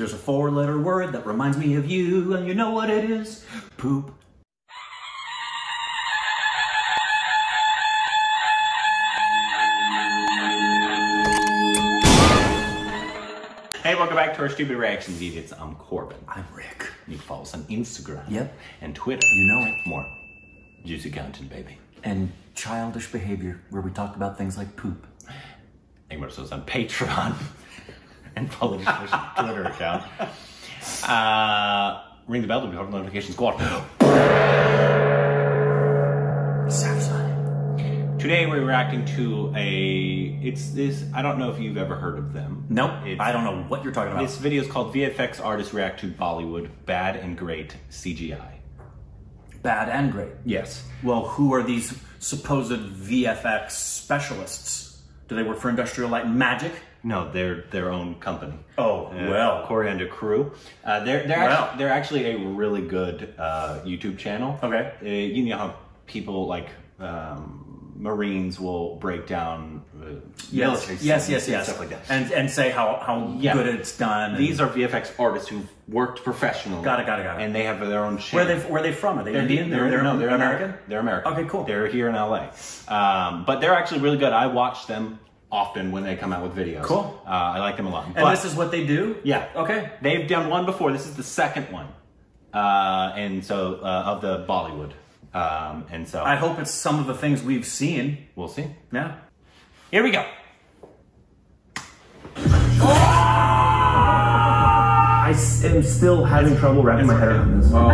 There's a four-letter word that reminds me of you, and you know what it is? Poop. Hey, welcome back to our Stupid Reactions Idiots. I'm Corbin. I'm Rick. You follow us on Instagram. Yep. And Twitter. You know it. More juicy content, baby. And childish behavior, where we talk about things like poop. And we're also on Patreon. And follow the Twitter account. Ring the bell to be part of the notifications. Go on. Satisfying. Today we're reacting to a... I don't know if you've ever heard of them. Nope. I don't know what you're talking about. This video is called VFX Artists React to Bollywood Bad and Great CGI. Bad and great? Yes. Well, who are these supposed VFX specialists? Do they work for Industrial Light and Magic? No, they're their own company. Oh, well. Corridor Crew. They're actually a really good YouTube channel. Okay. You know how people like Marines will break down military scenes, stuff like that. And say how good it's done. These are VFX artists who've worked professionally. Got it. And they have their own channel. Where are they from? Are they Indian? No, they're American. They're American. Okay, cool. They're here in LA. But they're actually really good. I watch them often when they come out with videos. Cool. I like them a lot. But this is what they do? Yeah. Okay. They've done one before. This is the second one. Of the Bollywood. I hope it's some of the things we've seen. We'll see. Yeah. Here we go. I am still having trouble wrapping my head around this. Oh.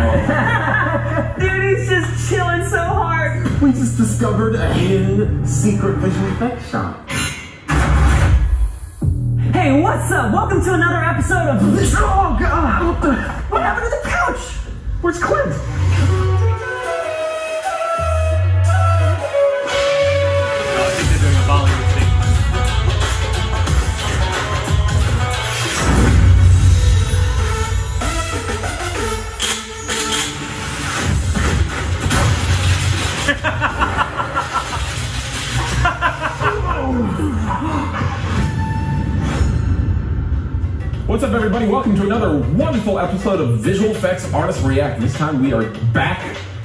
Dude, he's just chilling so hard. We just discovered a hidden secret visual effects shop. Hey, what's up? Welcome to another episode of this. Oh God! What happened to the couch? Where's Clint? No, I think they're doing a Bollywood thing. What's up, everybody? Welcome to another wonderful episode of Visual Effects Artists React. This time we are back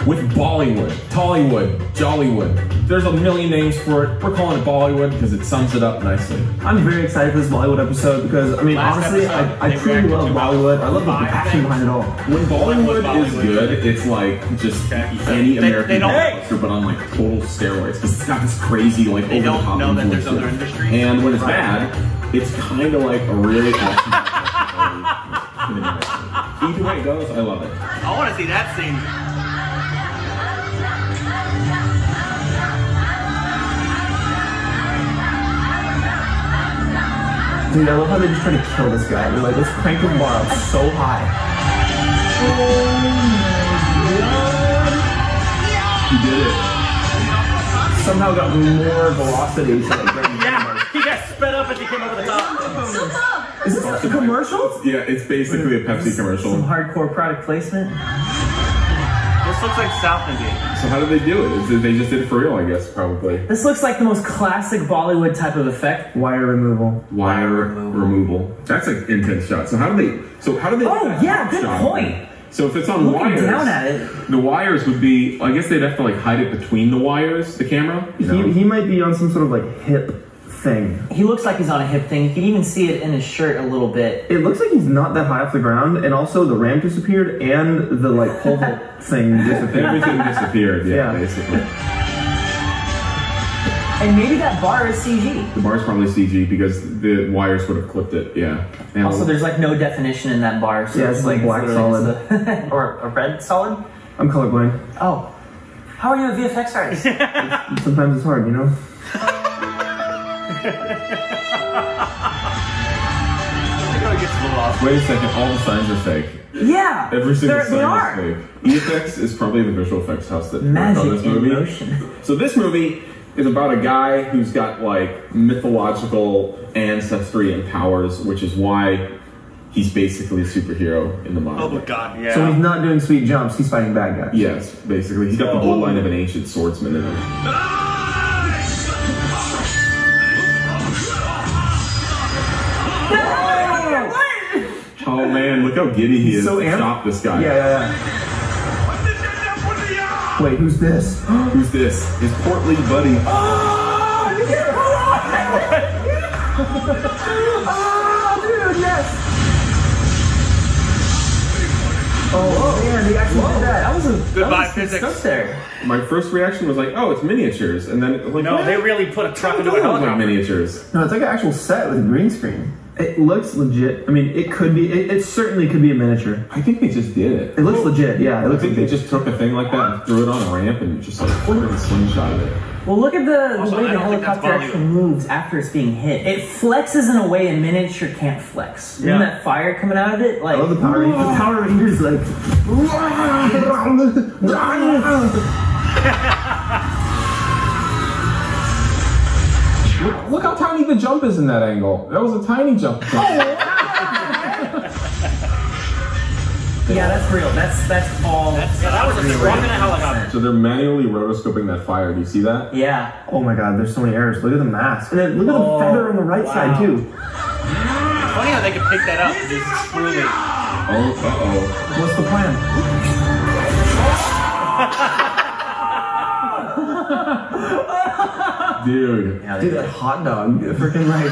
with Bollywood, Tollywood, Jollywood. There's a million names for it. We're calling it Bollywood because it sums it up nicely. I'm very excited for this Bollywood episode because, I mean, honestly, I truly love Bollywood. I love the passion behind it all. When Bollywood is good, it's like just any American blockbuster, but on like total steroids because it's got this crazy, like, over the top influence. They don't know that there's other industries. And when it's bad, it's kind of like a really either way it goes, I love it. I want to see that scene. Dude, I love how they're just trying to kill this guy. They're like, let's crank him up so high. He did it. Somehow got more velocity. He got sped up as he came over the top. Is this a commercial? Yeah, it's basically a Pepsi commercial. Some hardcore product placement. This looks like South Indian. So how did they do it? They just did it for real, I guess, probably. This looks like the most classic Bollywood type of effect. Wire removal. Wire removal. That's an intense shot. So how do they... Oh, yeah, good point. So if it's on wires, down at it. The wires would be... I guess they'd have to like hide it between the wires, the camera. He might be on some sort of like hip... thing. He looks like he's on a hip thing. You can even see it in his shirt a little bit. It looks like he's not that high off the ground, and also the ramp disappeared and the like whole thing disappeared. Everything disappeared, yeah, basically. And maybe that bar is CG. The bar is probably CG because the wires would have clipped it, yeah. And also there's like no definition in that bar, so yeah, it's like black solid. Or a red solid? I'm colorblind. Oh. How are you a VFX artist? Sometimes it's hard, you know? Wait a second, all the signs are fake. Yeah! Every single sign is fake. EFX is probably the visual effects house that worked on this movie. Motion. So this movie is about a guy who's got like mythological ancestry and powers, which is why he's basically a superhero in the modern world. Oh God, yeah. So he's not doing sweet jumps, he's fighting bad guys. Yes, basically. He's got the bloodline of an ancient swordsman in him. Ah! Oh man, look how giddy he is. So stop this guy. Yeah. Wait, who's this? Who's this? His portly buddy. Oh, you can't hold on! Oh, dude, yes! Oh man, he actually did that. That was a good physics stuff there. My first reaction was like, oh, it's miniatures. And then, like, no, they really put a truck into a helicopter. Miniatures. No, it's like an actual set with a green screen. It looks legit. I mean, it could be. It certainly could be a miniature. I think they just did it. It looks legit. Yeah, it looks. I think they just took a thing like that and threw it on a ramp and just like put a slingshot of it. Well, look at the way the helicopter actually moves after it's being hit. It flexes in a way a miniature can't flex. Yeah. And that fire coming out of it, like I love the Power Rangers. The Power Rangers, like. Look how tiny the jump is in that angle. That was a tiny jump. Yeah, that's real. That's all. That was a drop in a helicopter. So they're manually rotoscoping that fire. Do you see that? Yeah. Oh my God, there's so many errors. Look at the mask. And then look at the feather on the right side too. Funny how they could pick that up and just screw it. Uh oh. What's the plan? Dude. Yeah, dude, that hot dog. Freaking like.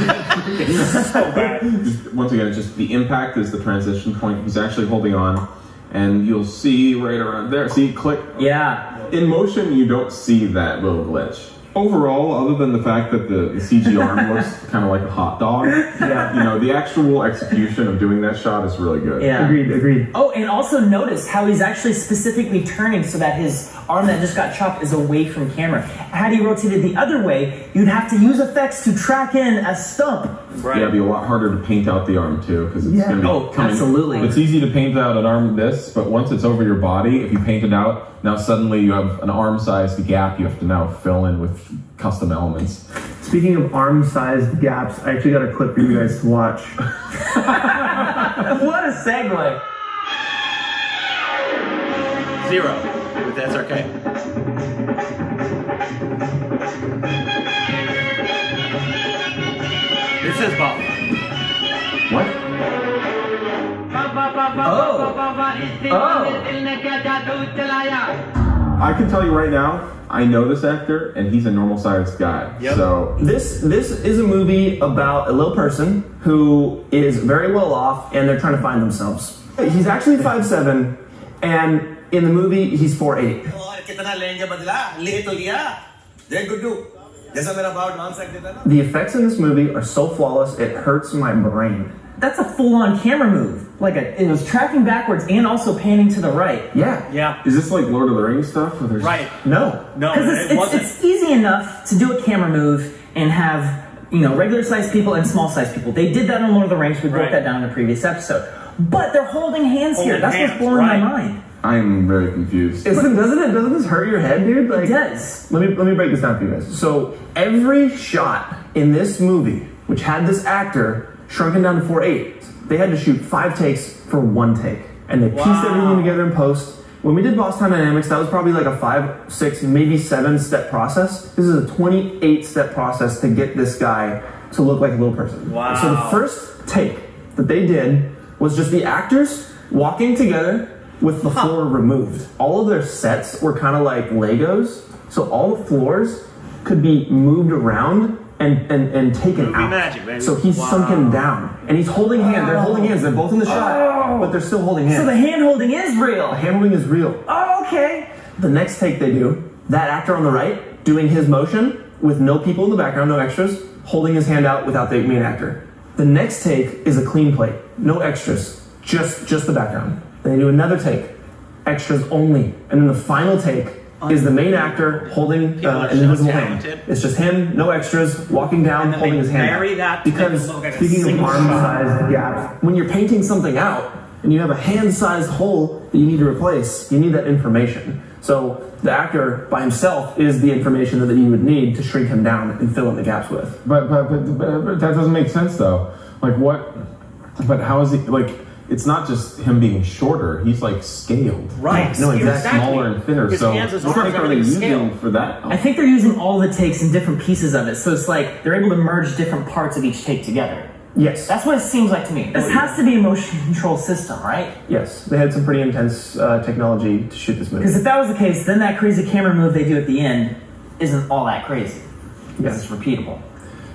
It's so bad. Just, once again, just the impact is the transition point. He's actually holding on, and you'll see right around there. See, click. Yeah. In motion, you don't see that little glitch. Overall, other than the fact that the CG arm looks kind of like a hot dog, yeah, you know, the actual execution of doing that shot is really good. Yeah. Agreed. Oh, and also notice how he's actually specifically turning so that his arm that just got chopped is away from camera. Had he rotated the other way, you'd have to use effects to track in a stump. Right. Yeah, it'd be a lot harder to paint out the arm too, because it's going to be coming. Absolutely. It's easy to paint out an arm this, but once it's over your body, if you paint it out, now suddenly you have an arm-sized gap you have to now fill in with custom elements. Speaking of arm-sized gaps, I actually got a clip for you guys to watch. What a segue! Zero. But that's okay. This is Bob. What? I can tell you right now, I know this actor, and he's a normal-sized guy. Yep. So this is a movie about a little person who is very well off, and they're trying to find themselves. He's actually 5'7", and in the movie, he's 4'8". The effects in this movie are so flawless, it hurts my brain. That's a full-on camera move. Like it was tracking backwards and also panning to the right. Yeah. Yeah. Is this like Lord of the Rings stuff? Or right. No. No. Because it's easy enough to do a camera move and have, you know, regular-sized people and small-sized people. They did that on Lord of the Rings. We broke that down in a previous episode. But they're holding hands here. That's what's blowing my mind. I'm very confused. Doesn't this hurt your head, dude? Like, it does. Let me break this down for you guys. So every shot in this movie, which had this actor shrunken down to 4'8", they had to shoot 5 takes for 1 take. And they pieced everything together in post. When we did Boston Dynamics, that was probably like a 5, 6, maybe 7 step process. This is a 28 step process to get this guy to look like a little person. Wow. So the first take that they did was just the actors walking together with the floor removed. All of their sets were kind of like Legos. So all the floors could be moved around and taken out. Magic, so he's sunken down. And he's holding hands. They're holding hands. They're both in the shot, but they're still holding hands. So the hand-holding is real. The hand-holding is real. Oh, okay. The next take they do, that actor on the right, doing his motion with no people in the background, no extras, holding his hand out without the main actor. The next take is a clean plate. No extras. Just the background. Then they do another take. Extras only. And then the final take is the main actor holding an invisible hand. It's just him, no extras, walking down, holding his hand. Because speaking of arm-sized gaps, when you're painting something out and you have a hand-sized hole that you need to replace, you need that information. So the actor by himself is the information that you would need to shrink him down and fill in the gaps with. But that doesn't make sense though. Like what? But how is he like? It's not just him being shorter, he's like scaled. Right. No, exactly. Smaller and thinner. His hands is already using for that. I think they're using all the takes in different pieces of it. So it's like they're able to merge different parts of each take together. Yes. That's what it seems like to me. This has to be a motion control system, right? Yes. They had some pretty intense technology to shoot this movie. Because if that was the case, then that crazy camera move they do at the end isn't all that crazy. Yes. It's repeatable.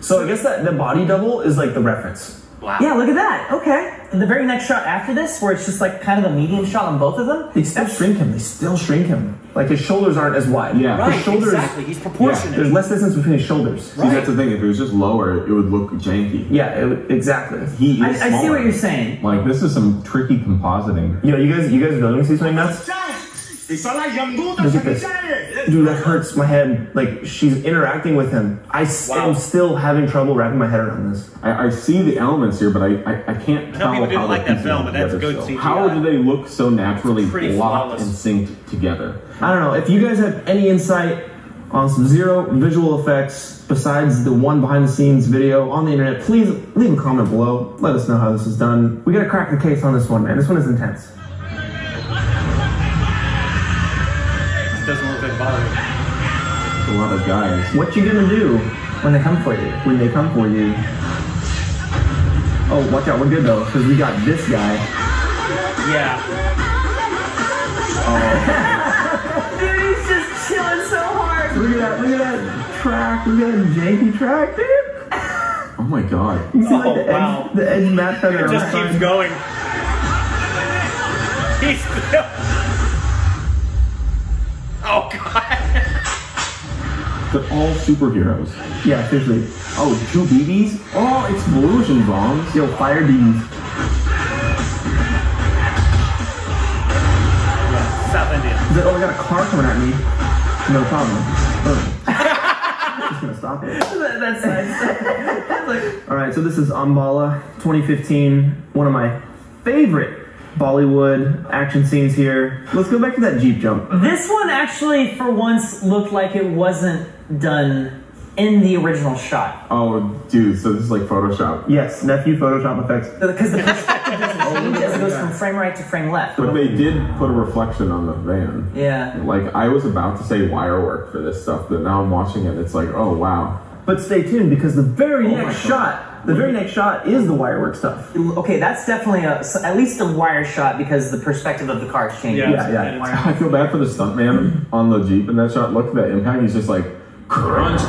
So I guess that the body double is like the reference. Wow. Yeah, look at that. Okay. And the very next shot after this, where it's just like kind of a medium shot on both of them. They still shrink him. They still shrink him. Like his shoulders aren't as wide. Yeah. Right, his shoulders, exactly. He's proportionate. Yeah. There's less distance between his shoulders. Right. See, that's the thing. If it was just lower, it would look janky. Yeah, exactly. He is I see what you're saying. Like, this is some tricky compositing. Yo, you guys are going to see something nuts? Dude, that hurts my head. Like, she's interacting with him. I am still having trouble wrapping my head around this. I see the elements here, but I can't tell how they like that film, but that's good CGI. How do they look so naturally blocked and synced together? I don't know. If you guys have any insight on some zero visual effects besides the one behind-the-scenes video on the internet, please leave a comment below. Let us know how this is done. We gotta crack the case on this one, man. This one is intense. Doesn't look like bother. It's a lot of guys. What you gonna do when they come for you? When they come for you. Oh, watch out, we're good though, because we got this guy. Yeah. Oh. Dude, he's just chilling so hard. Look at that track, look at that janky track, dude. Oh my god. You see, like, the edge map that it just keeps going. He's still... Oh god! They're all superheroes. Yeah, seriously. Oh, two BBs? Oh, explosion bombs. Yo, fire BBs. South India. Oh, I got a car coming at me. No problem. I'm just gonna stop it. That's nice. All right, so this is Ambala, 2015. One of my favorite Bollywood action scenes here. Let's go back to that Jeep jump. This one actually, for once, looked like it wasn't done in the original shot. Oh, dude, so this is like Photoshop. Yes, nephew Photoshop effects. Because the perspective goes from frame right to frame left. But they did put a reflection on the van. Yeah. Like, I was about to say wire work for this stuff, but now I'm watching it, it's like, oh, wow. But stay tuned, because the very next shot... The very next shot is the wire work stuff. Okay, that's definitely at least a wire shot because the perspective of the car is changing. Yeah. I feel bad for the stuntman on the Jeep in that shot. Look at that impact. He's just like, crunch.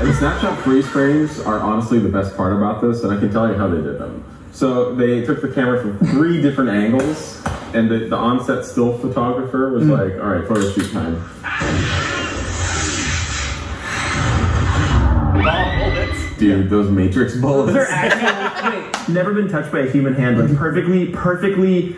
And the snapshot freeze frames are honestly the best part about this, and I can tell you how they did them. So they took the camera from three different angles, and the on-set still photographer was like, all right, photo shoot time. Dude, those Matrix bullets. They're actually, never been touched by a human hand, but perfectly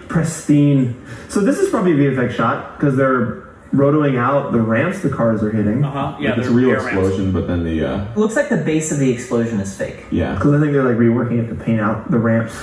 pristine. So this is probably a VFX shot, because they're rotoing out the ramps the cars are hitting. Uh-huh, yeah. Like it's a real explosion, ramps. But then the... It looks like the base of the explosion is fake. Yeah. Because I think they're like reworking it to paint out the ramps.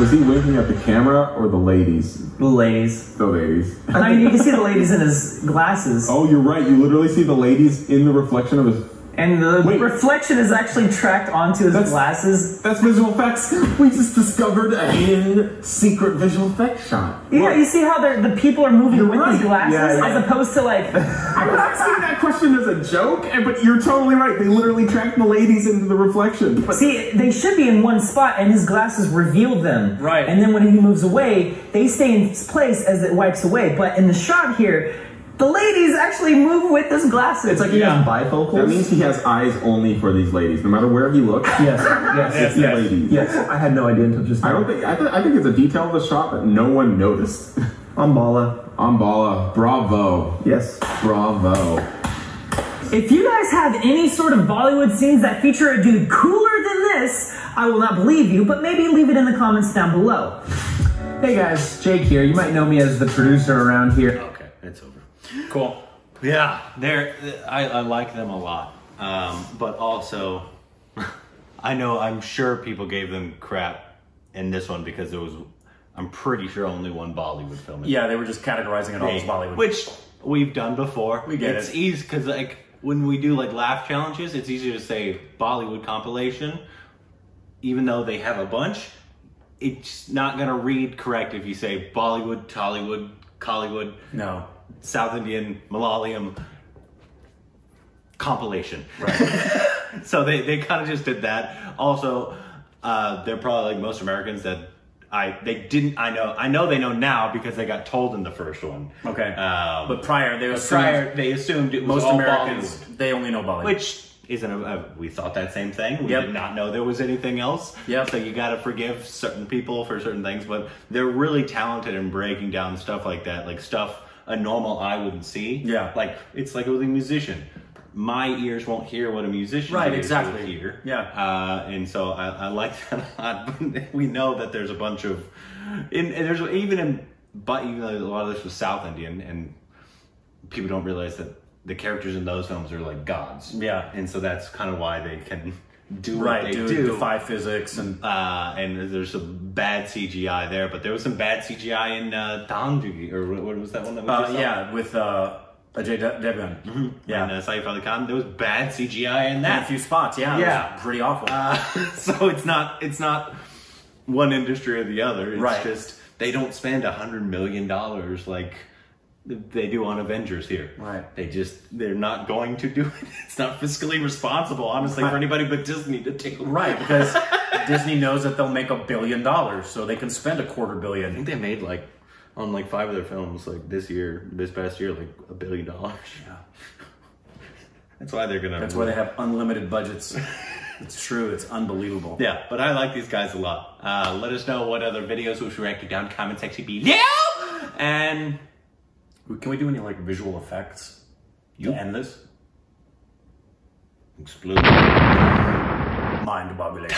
Was he winking at the camera or the ladies? The ladies. The ladies. I mean, you can see the ladies in his glasses. Oh, you're right. You literally see the ladies in the reflection of his... And the reflection is actually tracked onto his glasses. That's visual effects. We just discovered a hidden secret visual effects shot. Yeah, what? You see how the people are moving with his glasses as opposed to like... I'm not seeing that question as a joke, but you're totally right. They literally tracked the ladies into the reflection. But see, they should be in one spot and his glasses reveal them. Right. And then when he moves away, they stay in place as it wipes away. But in the shot here... The ladies actually move with his glasses. It's like he has bifocals. That means he has eyes only for these ladies, no matter where he looks. Yes. Ladies. Yes, I had no idea until just now. I think it's a detail of the shot that no one noticed. Ambala. Bravo. Yes. Bravo. If you guys have any sort of Bollywood scenes that feature a dude cooler than this, I will not believe you, but maybe leave it in the comments down below. Hey guys, Jake here. You might know me as the producer around here. Okay, it's over. Cool. Yeah, I like them a lot, but also I'm sure people gave them crap in this one because there was, I'm pretty sure, only one Bollywood film. Yeah, they were just categorizing it all as Bollywood, which we've done before. We get it's easy because like when we do like laugh challenges, it's easier to say Bollywood compilation, even though they have a bunch. It's not gonna read correct if you say Bollywood, Tollywood, Collywood. No. South Indian, Malayalam, compilation. Right. So they kind of just did that. Also, they're probably like most Americans that I know they know now because they got told in the first one. Okay. But prior they assumed it was most Americans Bollywood. They only know Bollywood, which isn't we thought that same thing. We did not know there was anything else. Yep. So you got to forgive certain people for certain things, but they're really talented in breaking down stuff like that, like stuff a normal eye wouldn't see. Yeah. Like it's like it was a musician. My ears won't hear what a musician will hear. Yeah. And so I like that a lot. We know that there's a bunch of, even though a lot of this was South Indian, and people don't realize that the characters in those films are like gods. Yeah. And so that's kind of why they can do what they do. Defy physics. And there's some bad CGI there, but there was some bad CGI in Tandugi, or what was that one that we just saw? Yeah, with... Ajay Devgan. Mm-hmm. Yeah. And Saif Ali Khan. There was bad CGI in that. In a few spots, yeah. Yeah. It was pretty awful. So it's not one industry or the other. It's just they don't spend $100 million like they do on Avengers here. Right. They're not going to do it. It's not fiscally responsible, honestly, for anybody but Disney to take over. Right, because Disney knows that they'll make $1 billion, so they can spend $250 million. I think they made like on like 5 of their films, like this past year, like $1 billion. Yeah. That's why they're gonna. That's why they have unlimited budgets. It's true. It's unbelievable. Yeah, but I like these guys a lot. Let us know what other videos we should react down comment section below. Yeah! And can we do any like visual effects to end this? Explode. Mind boggling.